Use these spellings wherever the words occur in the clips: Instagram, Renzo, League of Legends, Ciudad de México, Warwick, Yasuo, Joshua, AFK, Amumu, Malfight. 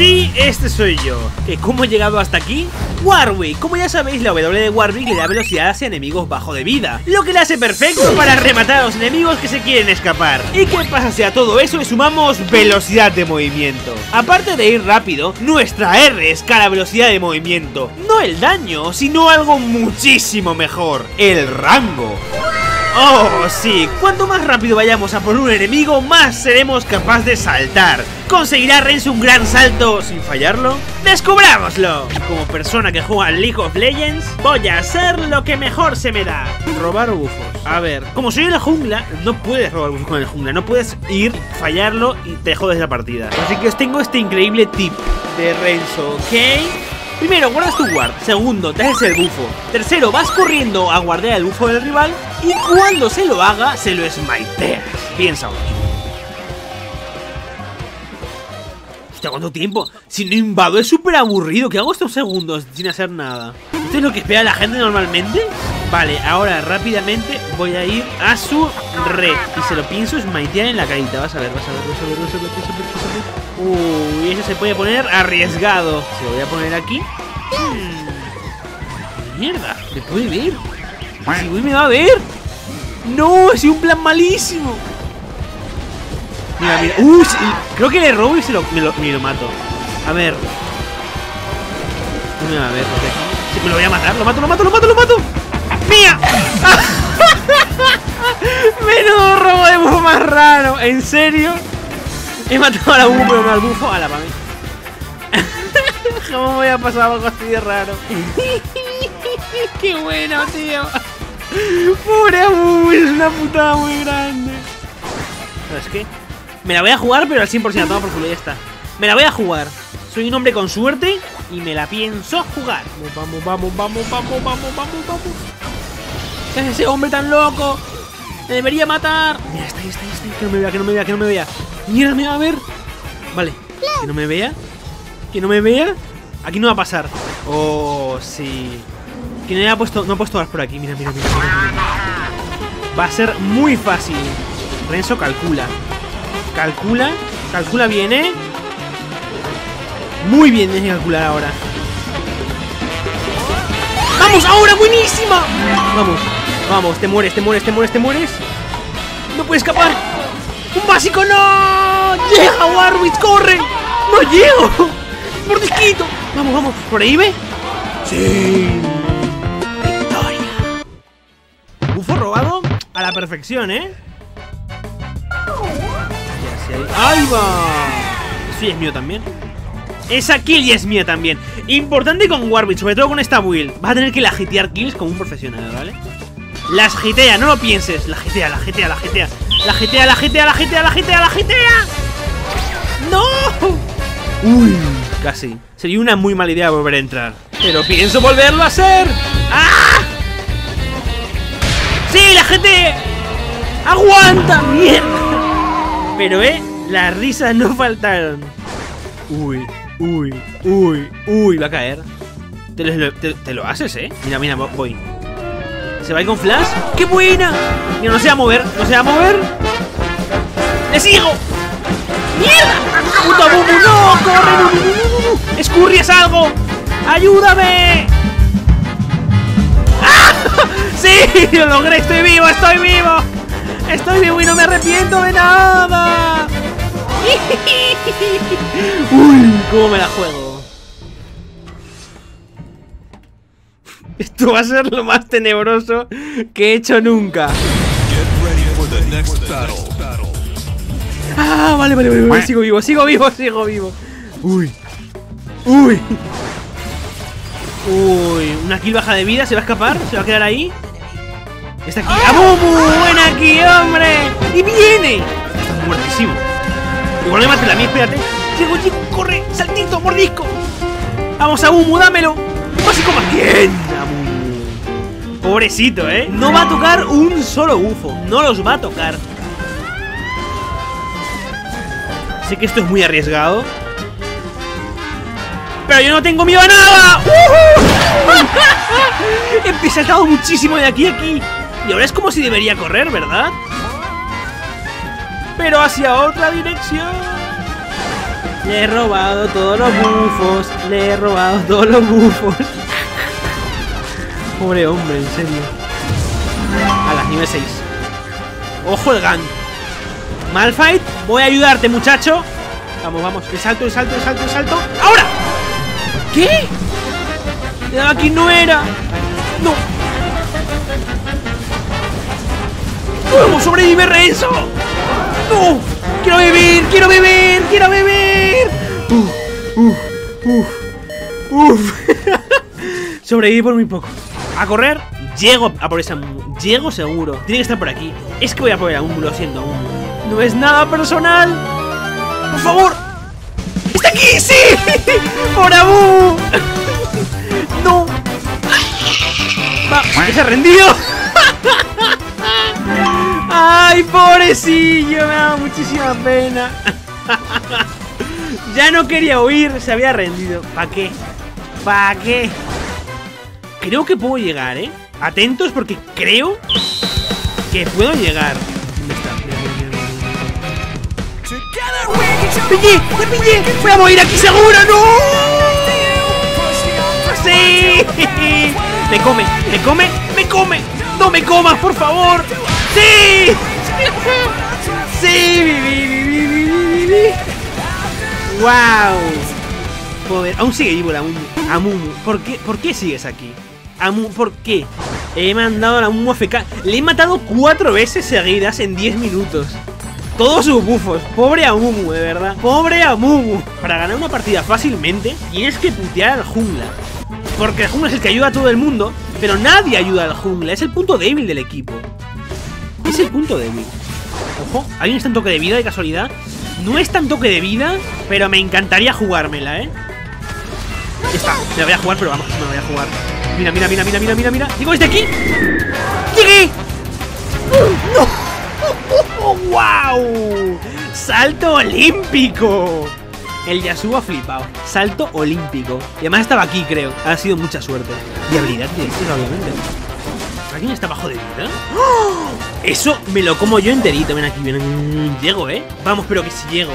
Sí, este soy yo. ¿Que cómo he llegado hasta aquí? Warwick. Como ya sabéis, la W de Warwick le da velocidad hacia enemigos bajo de vida, lo que le hace perfecto para rematar a los enemigos que se quieren escapar. ¿Y qué pasa si a todo eso le sumamos velocidad de movimiento? Aparte de ir rápido, nuestra R escala velocidad de movimiento. No el daño, sino algo muchísimo mejor: el rango. ¡Oh, sí! Cuanto más rápido vayamos a por un enemigo, más seremos capaces de saltar. ¿Conseguirá Renz un gran salto sin fallarlo? ¡Descubrámoslo! Como persona que juega al League of Legends, voy a hacer lo que mejor se me da: robar bufos. A ver, como soy en la jungla, no puedes robar bufos en la jungla. No puedes ir, fallarlo y te jodes la partida. Así que os tengo este increíble tip de Renz, ¿ok? Primero, guardas tu guard. Segundo, te haces el bufo. Tercero, vas corriendo a guardar el bufo del rival. Y cuando se lo haga, se lo smiteas. Piénsalo. Hostia, ¿cuánto tiempo? Si no invado, es súper aburrido. ¿Qué hago estos segundos sin hacer nada? ¿Esto es lo que espera la gente normalmente? Vale, ahora rápidamente voy a ir a su red. Y se lo pienso smitear en la carita. Vas a ver, vas a ver, vas a ver, vas a ver, vas a ver, vas a ver. Uy, eso se puede poner arriesgado. Se lo voy a poner aquí. Mierda, me puede ver. Si voy, me va a ver. No, es un plan malísimo. Mira, mira. Uy, creo que le robo y me lo mato. A ver. No me va a ver, porque si me lo voy a matar, lo mato. ¡Mía! Menudo robo de bufo más raro. ¿En serio? He matado a la Amumu, pero no al bufo. A la mami. ¿Cómo voy a pasar algo así de raro? ¡Qué bueno, tío! ¡Pobre Amumu! Es una putada muy grande. ¿Sabes qué? Me la voy a jugar, pero al 100%. La toma por culo, ya está. Me la voy a jugar. Soy un hombre con suerte y me la pienso jugar. Vamos, vamos, vamos, vamos, vamos, vamos, vamos. ¿Qué es ese hombre tan loco? ¡Me debería matar! Mira, está ahí, está ahí, está ahí. Que no me vea, que no me vea, que no me vea. Mierda, me va a ver. Vale, que no me vea. Que no me vea. Aquí no va a pasar. Oh, sí. Que no, no ha puesto gas por aquí. Mira, mira, mira, mira. Va a ser muy fácil. Renzo, calcula. Calcula. Calcula bien, ¿eh? Muy bien, tienes que calcular ahora. ¡Vamos, ahora! ¡Buenísima! Vamos, vamos. Te mueres, te mueres, te mueres, te mueres. No puedes escapar. ¡Un básico! ¡No! ¡Llega Warwick! ¡Corre! ¡No llego! ¡Por disquito! ¡Vamos, vamos! ¿Por ahí ve? ¡Sí! ¡Victoria! Bufo robado a la perfección, ¿eh? ¡Ahí va! Eso ya es mío también. Esa kill ya es mía también. Importante con Warwick, sobre todo con esta build. Vas a tener que lagitear kills como un profesional, ¿vale? Las gitea, no lo pienses. La gitea, la gitea, la gitea. La gitea, la gitea, la gitea, la gitea, la gitea. ¡No! Uy, casi. Sería una muy mala idea volver a entrar. Pero pienso volverlo a hacer. ¡Ah! ¡Sí, la gente! ¡Aguanta, mierda! Pero, las risas no faltaron. Uy, uy, uy, uy, va a caer. Te lo haces, Mira, mira, voy. ¿Se va a ir con flash? ¡Qué buena! Mira, no se va a mover, no se va a mover. ¡Le sigo! ¡Mierda! ¡Puta Amumu! ¡No! ¡Corre! ¡No, no, no! ¡Escurries algo! ¡Ayúdame! ¡Ah! ¡Sí! ¡Lo logré! ¡Estoy vivo! ¡Estoy vivo! ¡Estoy vivo y no me arrepiento de nada! ¡Uy! ¿Cómo me la juego? Esto va a ser lo más tenebroso que he hecho nunca. Ah, vale, vale, vale, vale. Sigo vivo, sigo vivo, sigo vivo. Uy. Uy. Uy. Una kill baja de vida. ¿Se va a escapar? ¿Se va a quedar ahí? Está aquí. ¡Amumu! ¡Buena aquí, hombre! ¡Y viene! Está muertísimo. Igual me mate la mía, espérate. Llego, llego, corre, saltito, mordisco. Vamos, Amumu, dámelo. Básico más bien. Pobrecito, No va a tocar un solo bufo. No los va a tocar. Sé que esto es muy arriesgado, pero yo no tengo miedo a nada. He saltado muchísimo de aquí a aquí. Y ahora es como si debería correr, ¿verdad? Pero hacia otra dirección. Le he robado todos los bufos. Le he robado todos los bufos. Pobre hombre, en serio. A las nivel 6. Ojo el gank. Malfight, voy a ayudarte, muchacho. Vamos, vamos. El salto, el salto, el salto, el salto. ¡Ahora! ¿Qué? Aquí no era. No. ¿Cómo sobreviver a eso? ¡No! ¡Quiero vivir! ¡Quiero vivir! ¡Quiero vivir! Sobreviví por muy poco. A correr. Llego a por esa Amumu. Llego seguro. Tiene que estar por aquí. Es que voy a por el Amumu, lo siento, Amumu. No es nada personal. ¡Por favor! ¡Está aquí! ¡Sí! ¡Por Amumu! ¡No! ¡Va! ¡Que se ha rendido! ¡Ay, pobrecillo! Me da muchísima pena. Ya no quería huir, se había rendido. ¿Para qué? ¿Para qué? Creo que puedo llegar, ¿eh? Atentos porque creo que puedo llegar. ¿Dónde está? ¡Me pillé! ¡Me pillé! ¡Voy a morir aquí seguro! ¡No! ¡Sí! ¡Me come! ¡Me come! ¡Me come! ¡No me comas, por favor! ¡Sí! ¡Sí! ¡Viví! ¡Wow! Poder. Aún sigue vivo la Amumu. Amumu, ¿por qué sigues aquí? Amumu, ¿por qué? He mandado a la Amumu AFK. Le he matado 4 veces seguidas en 10 minutos. Todos sus bufos. Pobre Amumu, de verdad. Pobre Amumu. Para ganar una partida fácilmente tienes que putear al jungla. Porque el jungla es el que ayuda a todo el mundo. Pero nadie ayuda al jungla. Es el punto débil del equipo. Es el punto débil. Ojo, alguien está en toque de vida de casualidad. No está en toque de vida, pero me encantaría jugármela, ¿eh? Ya está, me la voy a jugar, pero vamos, me la voy a jugar. Mira, mira, mira, mira, mira, mira, mira. Digo, ¿es de aquí? ¡Llegué! ¡No! ¡Wow! ¡Salto olímpico! El Yasuo ha flipado. Salto olímpico. Y además estaba aquí, creo. Ha sido mucha suerte. Y habilidad de estilo, obviamente. ¿Alguien está bajo de vida? ¡Oh! Eso me lo como yo enterito. Ven aquí, ven. Llego, ¿eh? Vamos, pero que si llego.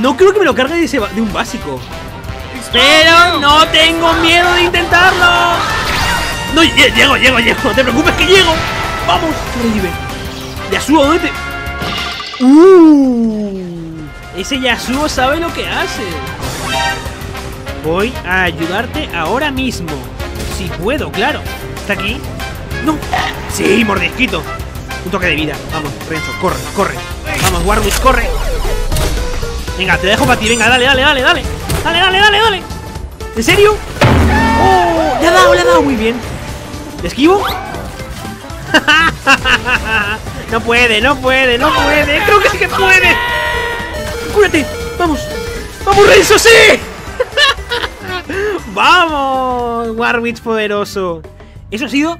No creo que me lo cargue de un básico. Pero no tengo miedo de intentarlo. No, llego, llego, llego. No te preocupes que llego. Vamos, sobrevive. Yasuo, ¿dónde te...? Ese Yasuo sabe lo que hace. Voy a ayudarte ahora mismo. Si puedo, claro. ¿Está aquí? ¡No! ¡Sí, mordisquito! Un toque de vida. Vamos, Renzo, corre, corre. Vamos, Warwick, corre. Venga, te dejo para ti. Venga, dale, dale, dale, dale. Dale, dale, dale, dale. ¿En serio? ¡Oh! Le ha dado muy bien. ¿Le esquivo? No puede, no puede, no puede. Creo que sí que puede. ¡Cúrate! ¡Vamos! ¡Vamos, Renzo, sí! ¡Vamos! Warwick poderoso. Eso ha sido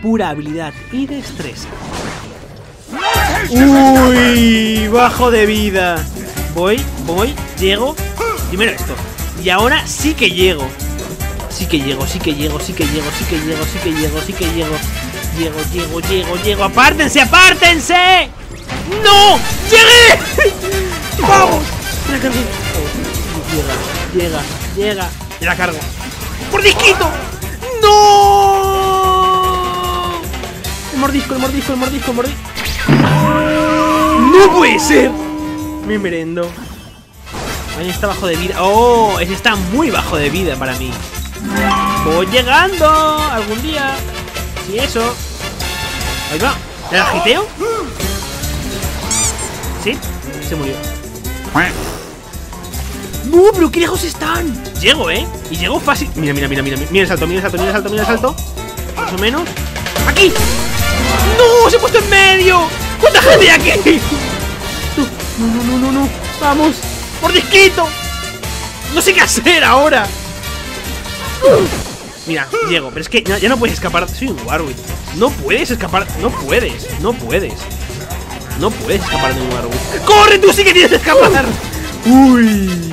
pura habilidad y destreza. ¡Uy! Bajo de vida. Voy, voy, llego. Primero esto. Y ahora sí que llego. Sí que llego, sí que llego, sí que llego, sí que llego, sí que llego, sí que llego. Llego, llego, llego, llego. ¡Apártense, apártense! ¡No! ¡Llegué! ¡Vamos! Me la cargo. Llega, llega, llega. Me la cargo. ¡Por disquito! ¡No! Mordisco, el mordisco, el mordisco, el mordisco. ¡No puede ser! Me merendo. Ahí está bajo de vida. ¡Oh! Ese está muy bajo de vida para mí. ¡Voy llegando! Algún día. Y eso. Ahí va. ¿Le agiteo? Sí. Se murió. ¡No! ¿Pero qué lejos están? Llego, ¿eh? Y llego fácil. Mira, mira, mira, mira. Mira el salto, mira el salto, mira el salto, mira el salto. Más o menos. ¡Aquí! ¡No! ¡Se ha puesto en medio! ¡Cuánta gente hay aquí! No, no, no, no, no. Vamos. ¡Por disquito! No sé qué hacer ahora. Mira, llego. Pero es que ya no puedes escapar. Soy un Warwick. No puedes escapar. No puedes. No puedes. No puedes escapar de un Warwick. ¡Corre! ¡Tú sí que tienes que escapar! ¡Uy!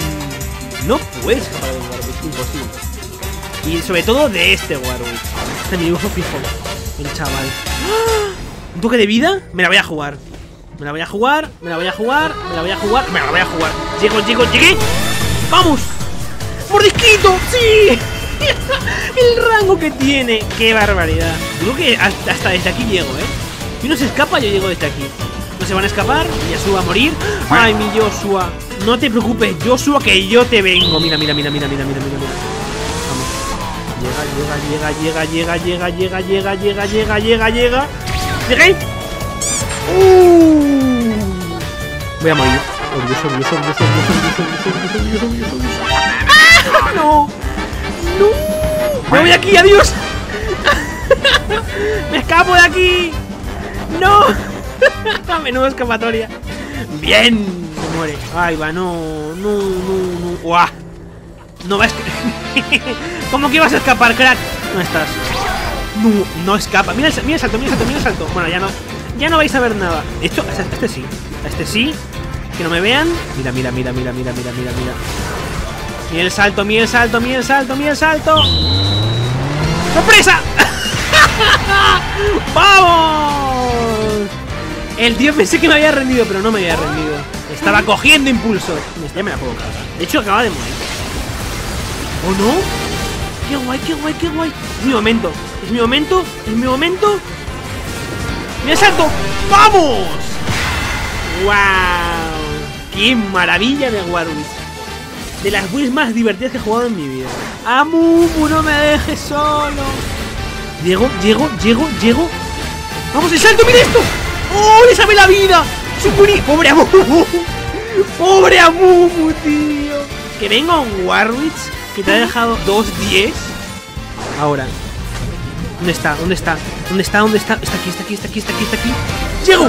No puedes escapar de un Warwick. Imposible. Y sobre todo de este Warwick. Este es mi dibujo fijo. El chaval. ¿Un toque de vida? Me la voy a jugar. Me la voy a jugar. Me la voy a jugar. Me la voy a jugar. Me la voy a jugar. Llego, llego, llegué. ¡Vamos! ¡Mordisquito! ¡Sí! El rango que tiene. ¡Qué barbaridad! Creo que hasta desde aquí llego, ¿eh? Si uno se escapa, yo llego desde aquí. No se van a escapar. Yasuo va a morir. ¡Ay, mi Joshua! No te preocupes, Joshua, que yo te vengo. Mira, mira, mira, mira, mira, mira, mira. Llega. ¿Llegáis? Voy a morir. ¡Ah! ¡No! ¡Me voy aquí! ¡Adiós! ¡Me escapo de aquí! ¡No! Menudo escapatoria. ¡Bien! Se muere. ¡Ay, va! ¡No! ¡Guau! No vas. ¿Cómo que vas a escapar, crack? No estás. No escapa. Mira el salto. Bueno, ya no. Ya no vais a ver nada. Esto, este sí. Este sí. Que no me vean. Mira. Mira el salto. ¡Sorpresa! ¡Vamos! El tío pensé que me había rendido, pero no me había rendido. Estaba cogiendo impulso. Ya me la puedo cargar. De hecho, acaba de morir. ¿O no? ¡Qué guay! Es mi momento. ¡Me salto! ¡Vamos! ¡Wow! ¡Qué maravilla de Warwick! De las builds más divertidas que he jugado en mi vida. ¡Amumu, no me dejes solo! Llego. ¡Vamos, el salto! ¡Mira esto! ¡Oh, le sabe la vida! ¡Sukuni! ¡Pobre Amumu, tío! Que venga un Warwick que te ha dejado 2-10. Ahora. ¿Dónde está? Está aquí. ¡Llego!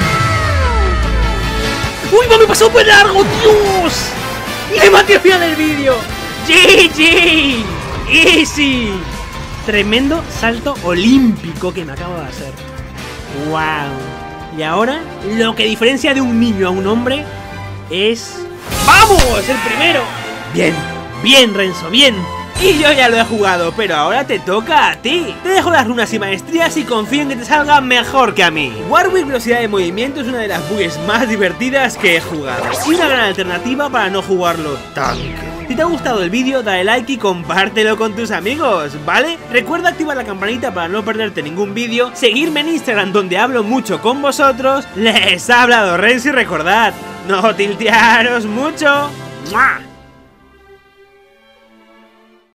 ¡Uy, me pasó por largo! ¡Dios! ¡Le maté al final del vídeo! ¡GG! ¡Easy! Tremendo salto olímpico que me acabo de hacer. ¡Wow! Y ahora, lo que diferencia de un niño a un hombre es... ¡Vamos! ¡El primero! Bien, Renzo, bien. Y yo ya lo he jugado, pero ahora te toca a ti. Te dejo las runas y maestrías y confío en que te salga mejor que a mí. Warwick velocidad de movimiento es una de las builds más divertidas que he jugado. Y una gran alternativa para no jugarlo tanto. Si te ha gustado el vídeo, dale like y compártelo con tus amigos, ¿vale? Recuerda activar la campanita para no perderte ningún vídeo, seguirme en Instagram donde hablo mucho con vosotros. Les ha hablado Renzo y recordad, no tiltearos mucho. ¡Mua!